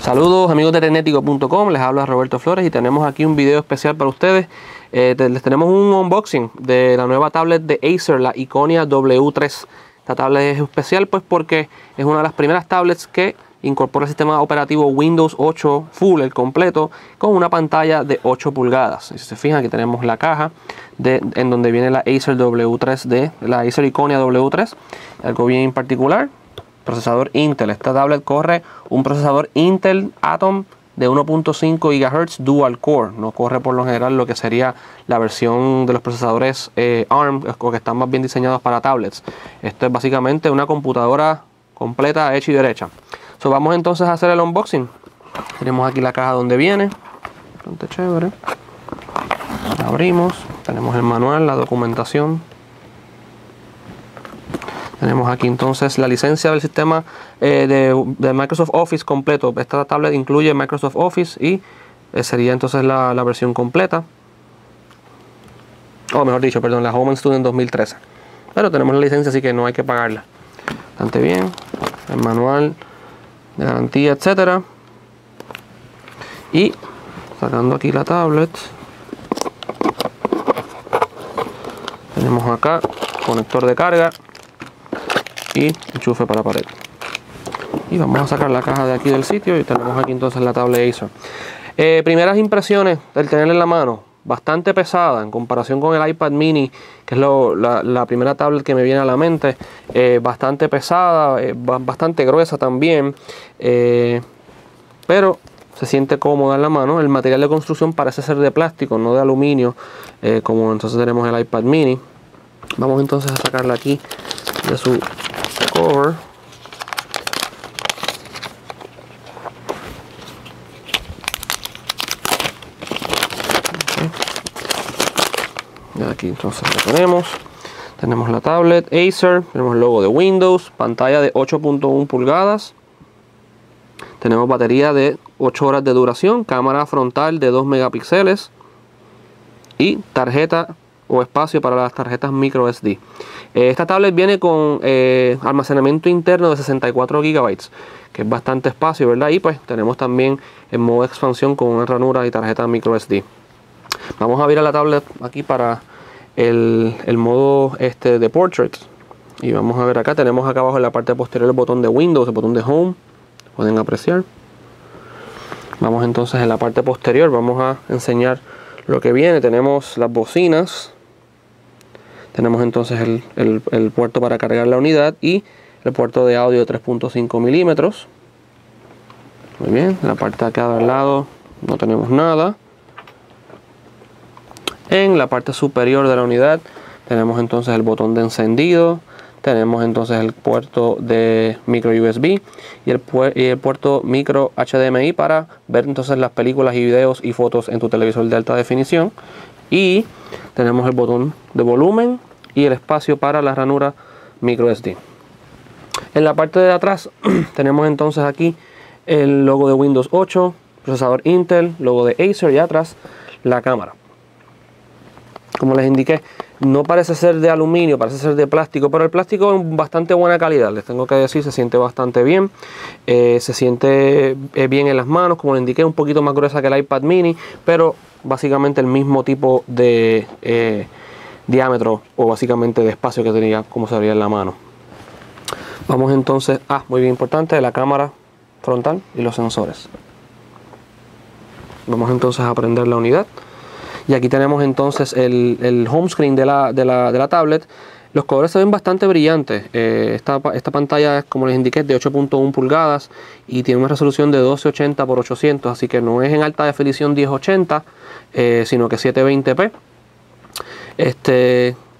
Saludos amigos de Tecnético.com, les habla Roberto Flores y tenemos aquí un video especial para ustedes. Les tenemos un unboxing de la nueva tablet de Acer, la Iconia W3. Esta tablet es especial pues porque es una de las primeras tablets que incorpora el sistema operativo Windows 8 Full, el completo, con una pantalla de 8 pulgadas. Si se fijan, aquí tenemos la caja en donde viene la Acer W3 la Acer Iconia W3, algo bien particular. Procesador Intel. Esta tablet corre un procesador Intel Atom de 1.5 GHz dual core. No corre por lo general lo que sería la versión de los procesadores ARM, o que están más bien diseñados para tablets. Esto es básicamente una computadora completa, hecha y derecha. Vamos entonces a hacer el unboxing. Tenemos aquí la caja donde viene. Bastante chévere. La abrimos. Tenemos el manual, la documentación. Tenemos aquí entonces la licencia del sistema de Microsoft Office completo. Esta tablet incluye Microsoft Office y sería entonces la versión completa. O mejor dicho, perdón, la Home and Student 2013. Pero tenemos la licencia, así que no hay que pagarla. Bastante bien. El manual de garantía, etcétera. Y sacando aquí la tablet, tenemos acá conector de carga y enchufe para pared, y vamos a sacar la caja de aquí del sitio y tenemos aquí entonces la tablet Acer. Primeras impresiones del tenerla en la mano, bastante pesada en comparación con el iPad mini, que es la primera tablet que me viene a la mente. Bastante pesada, bastante gruesa también, pero se siente cómoda en la mano. El material de construcción parece ser de plástico, no de aluminio, como entonces tenemos el iPad mini. Vamos entonces a sacarla aquí de su cover. Aquí entonces lo tenemos. Tenemos la tablet Acer, tenemos el logo de Windows, pantalla de 8.1 pulgadas, tenemos batería de 8 horas de duración, cámara frontal de 2 megapíxeles y tarjeta o espacio para las tarjetas micro SD. Esta tablet viene con almacenamiento interno de 64 GB, que es bastante espacio, ¿verdad? Y pues tenemos también en modo de expansión con una ranura y tarjeta micro SD. Vamos a virar la tablet aquí para el modo de Portrait. Y vamos a ver acá, tenemos acá abajo en la parte posterior el botón de Windows, el botón de Home. Pueden apreciar. Vamos entonces en la parte posterior, vamos a enseñar lo que viene. Tenemos las bocinas. Tenemos entonces el puerto para cargar la unidad y el puerto de audio de 3.5 milímetros. Muy bien, en la parte de acá del lado no tenemos nada. En la parte superior de la unidad tenemos entonces el botón de encendido. Tenemos entonces el puerto de micro USB y el puerto micro HDMI para ver entonces las películas y videos y fotos en tu televisor de alta definición. Y tenemos el botón de volumen y el espacio para la ranura micro SD. En la parte de atrás tenemos entonces aquí el logo de Windows 8, procesador Intel, logo de Acer y atrás la cámara. Como les indiqué, no parece ser de aluminio, parece ser de plástico, pero el plástico es bastante buena calidad, les tengo que decir, se siente bastante bien. Se siente bien en las manos, como les indiqué, un poquito más gruesa que el iPad mini, pero básicamente el mismo tipo de diámetro o básicamente de espacio que tenía como se abría en la mano. Vamos entonces a, muy bien importante, la cámara frontal y los sensores. Vamos entonces a prender la unidad. Y aquí tenemos entonces el home screen de la tablet. Los colores se ven bastante brillantes. Esta pantalla, como les indiqué, es de 8.1 pulgadas y tiene una resolución de 1280x800, así que no es en alta definición 1080, sino que 720p.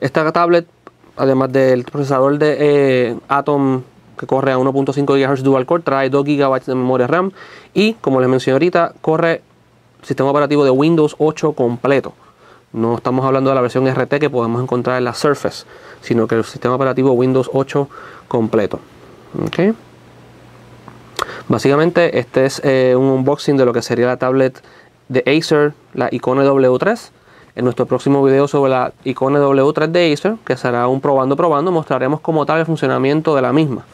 Esta tablet, además del procesador de Atom que corre a 1.5 GHz dual core, trae 2 GB de memoria RAM y, como les mencioné ahorita, corre sistema operativo de Windows 8 completo. No estamos hablando de la versión RT que podemos encontrar en la Surface, sino que el sistema operativo Windows 8 completo. ¿Okay? Básicamente este es un unboxing de lo que sería la tablet de Acer, la Iconia W3. En nuestro próximo video sobre la Iconia W3 de Acer, que será un probando, mostraremos cómo tal el funcionamiento de la misma.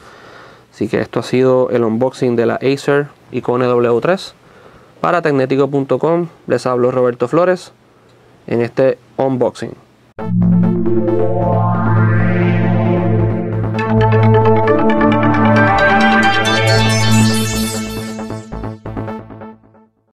Así que esto ha sido el unboxing de la Acer Iconia W3. Para Tecnético.com les habló Roberto Flores en este unboxing.